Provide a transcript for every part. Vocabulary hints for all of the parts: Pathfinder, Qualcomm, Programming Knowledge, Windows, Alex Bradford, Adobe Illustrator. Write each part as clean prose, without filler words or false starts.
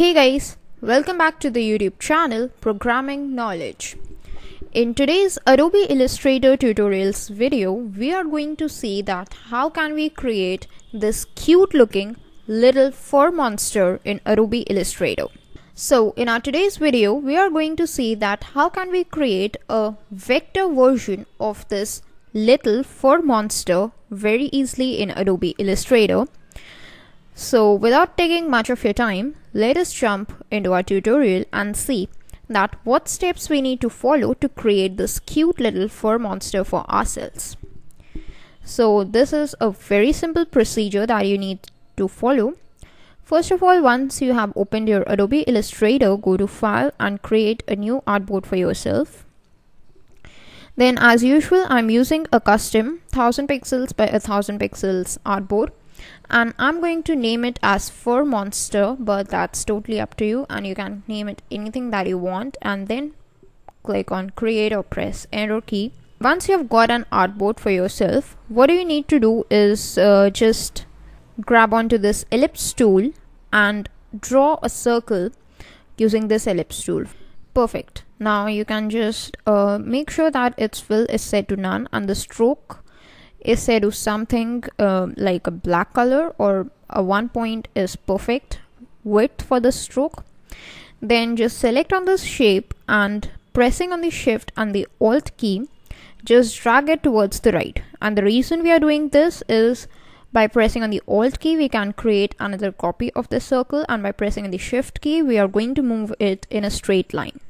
Hey guys, welcome back to the YouTube channel Programming Knowledge. In today's Adobe Illustrator tutorials video, we are going to see that how can we create this cute looking little fur monster in Adobe Illustrator. So in our today's video, we are going to see that how can we create a vector version of this little fur monster very easily in Adobe Illustrator. So without taking much of your time, let us jump into our tutorial and see that what steps we need to follow to create this cute little fur monster for ourselves. So this is a very simple procedure that you need to follow. First of all, once you have opened your Adobe Illustrator, go to File and create a new artboard for yourself. Then as usual, I'm using a custom 1000 pixels by 1000 pixels artboard. And I'm going to name it as Fur Monster, but that's totally up to you and you can name it anything that you want, and then click on create or press enter key. Once you've got an artboard for yourself, what do you need to do is just grab onto this ellipse tool and draw a circle using this ellipse tool. Perfect. Now you can just make sure that its fill is set to none and the stroke is set to something like a black color, or a 1 point is perfect width for the stroke. Then just select on this shape and pressing on the shift and the alt key, just drag it towards the right. And the reason we are doing this is by pressing on the alt key, we can create another copy of the circle, and by pressing on the shift key, we are going to move it in a straight line.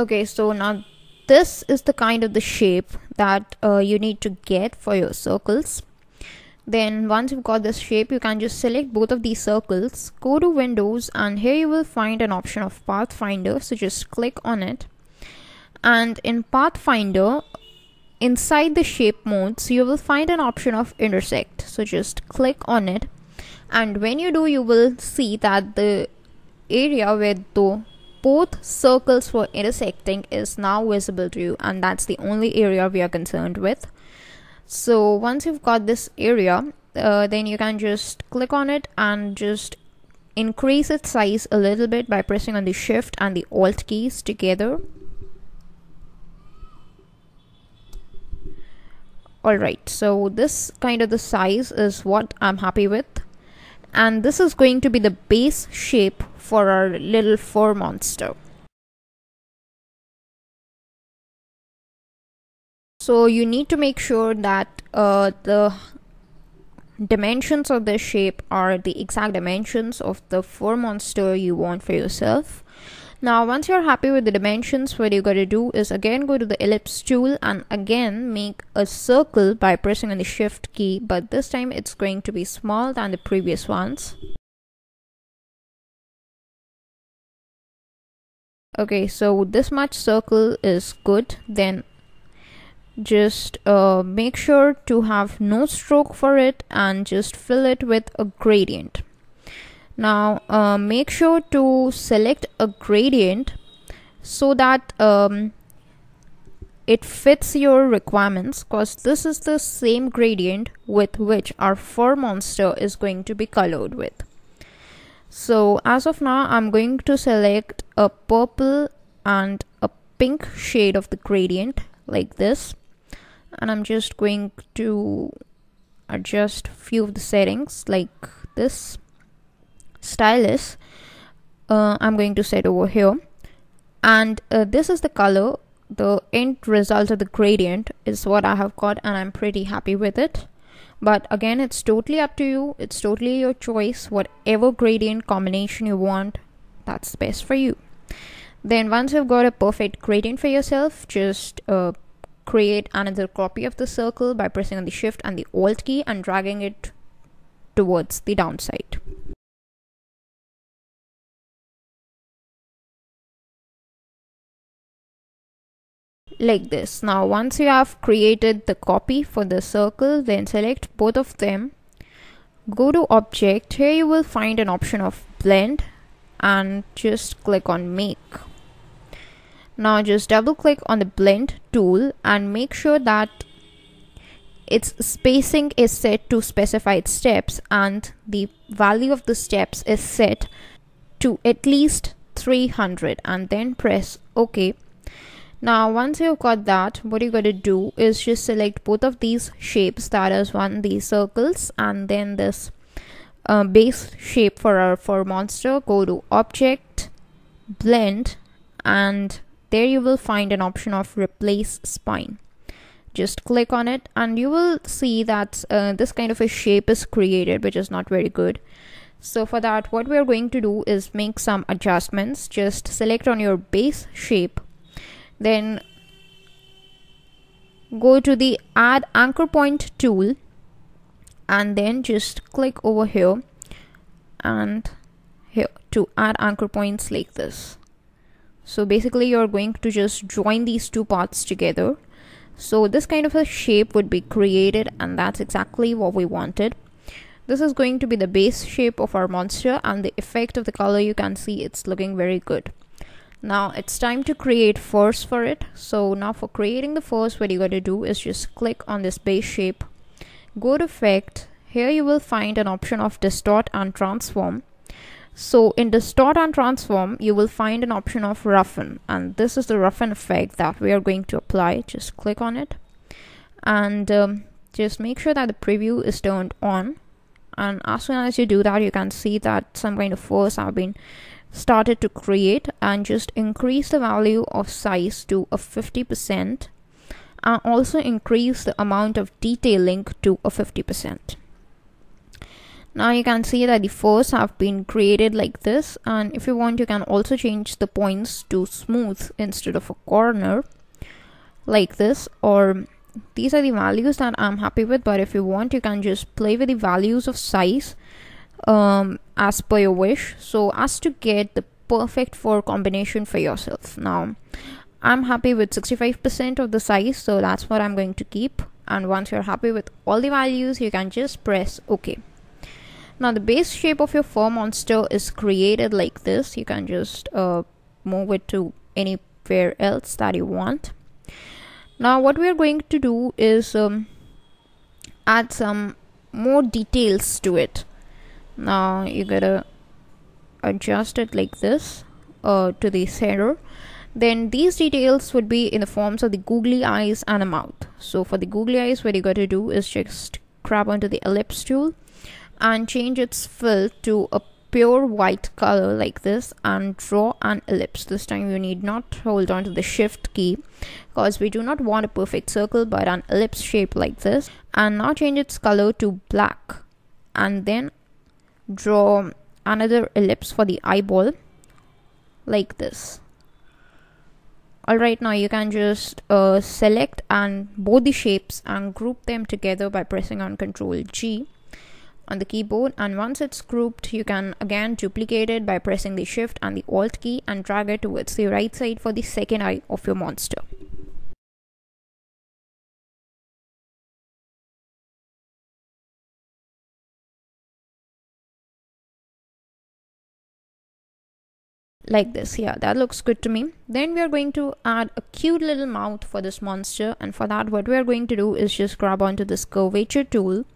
Okay, so now this is the kind of the shape that you need to get for your circles. Then once you've got this shape, you can just select both of these circles, go to Windows, and here you will find an option of Pathfinder. So just click on it, and in Pathfinder, inside the shape modes, you will find an option of intersect. So just click on it, and when you do, you will see that the area where both circles were intersecting is now visible to you, and that's the only area we are concerned with. So once you've got this area, then you can just click on it and just increase its size a little bit by pressing on the shift and the alt keys together. Alright, so this kind of the size is what I'm happy with. And this is going to be the base shape for our little fur monster. So you need to make sure that the dimensions of the shape are the exact dimensions of the fur monster you want for yourself. Now once you're happy with the dimensions, what you gotta do is again go to the ellipse tool and again make a circle by pressing on the shift key, but this time it's going to be smaller than the previous ones. Okay, so this much circle is good. Then just make sure to have no stroke for it and just fill it with a gradient. Now make sure to select a gradient so that it fits your requirements, because this is the same gradient with which our fur monster is going to be colored with. So as of now, I'm going to select a purple and a pink shade of the gradient like this, and I'm just going to adjust few of the settings like this. Stylus I'm going to set over here, and this is the color. The end result of the gradient is what I have got, and I'm pretty happy with it. But again, it's totally up to you, it's totally your choice. Whatever gradient combination you want, that's best for you. Then once you've got a perfect gradient for yourself, just create another copy of the circle by pressing on the shift and the alt key and dragging it towards the downside. Like this. Now once you have created the copy for the circle, then select both of them, go to object, here you will find an option of blend, and just click on make. Now just double click on the blend tool and make sure that Its spacing is set to specified steps and the value of the steps is set to at least 300, and then press OK. Now once you've got that, what you're going to do is just select both of these shapes, that is one, these circles, and then this base shape for our monster. Go to Object, Blend, and there you will find an option of Replace Spine. Just click on it and you will see that this kind of a shape is created, which is not very good. So for that, what we're going to do is make some adjustments. Just select on your base shape, then go to the Add Anchor Point tool, and then just click over here and here to add anchor points like this. So basically you're going to just join these two parts together. So this kind of a shape would be created, and that's exactly what we wanted. This is going to be the base shape of our monster, and the effect of the color, you can see it's looking very good. Now it's time to create force for it. So now for creating the force, what you got to do is just click on this base shape, go to Effect. Here you will find an option of Distort and Transform. So in Distort and Transform, you will find an option of Roughen, and this is the Roughen effect that we are going to apply. Just click on it and just make sure that the preview is turned on, and as soon as you do that, you can see that some kind of force have been started to create. And just increase the value of size to a 50%, and also increase the amount of detailing to a 50%. Now you can see that the force have been created like this, and if you want, you can also change the points to smooth instead of a corner like this. Or these are the values that I'm happy with, but if you want, you can just play with the values of size as per your wish, so as to get the perfect four combination for yourself. Now I'm happy with 65% of the size, so that's what I'm going to keep. And once you're happy with all the values, you can just press OK. Now the base shape of your fur monster is created like this. You can just move it to anywhere else that you want. Now what we're going to do is add some more details to it. Now you gotta adjust it like this to the center. Then these details would be in the forms of the googly eyes and a mouth. So for the googly eyes, what you got to do is just grab onto the ellipse tool and change its fill to a pure white color like this, and draw an ellipse. This time you need not hold on to the shift key, because we do not want a perfect circle but an ellipse shape like this. And now change its color to black, and then draw another ellipse for the eyeball like this. Alright, now you can just select and both the shapes and group them together by pressing on Ctrl G on the keyboard. And once it's grouped, you can again duplicate it by pressing the Shift and the Alt key and drag it towards the right side for the second eye of your monster. Like this. Yeah, that looks good to me. Then we are going to add a cute little mouth for this monster, and for that, what we are going to do is just grab onto this curvature tool.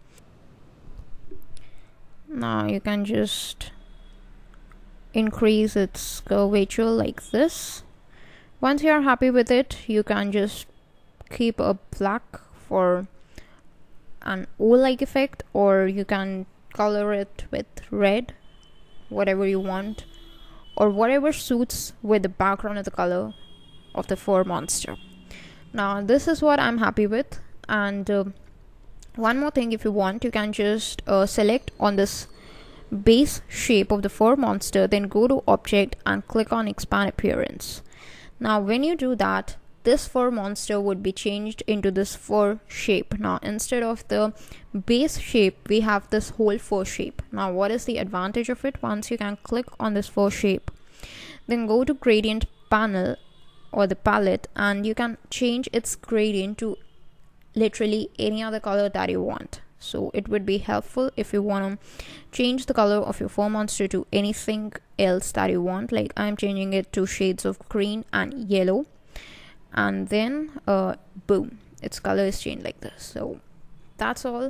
Now you can just increase its curvature like this. Once you are happy with it, you can just keep a black for an O-like effect, or you can color it with red, whatever you want, or whatever suits with the background of the color of the fur monster. Now this is what I'm happy with. And one more thing, if you want, you can just select on this base shape of the fur monster, then go to Object and click on Expand Appearance. Now when you do that, this fur monster would be changed into this fur shape. Now instead of the base shape, we have this whole fur shape. Now what is the advantage of it? Once you can click on this fur shape, then go to Gradient Panel or the palette, and you can change its gradient to literally any other color that you want. So it would be helpful if you want to change the color of your fur monster to anything else that you want. Like I'm changing it to shades of green and yellow, and then boom, its color is changed like this. So that's all.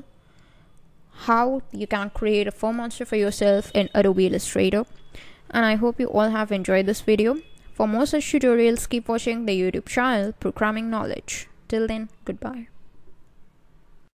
How you can create a fur monster for yourself in Adobe Illustrator. And I hope you all have enjoyed this video. For more such tutorials, keep watching the YouTube channel Programming Knowledge. Till then, goodbye.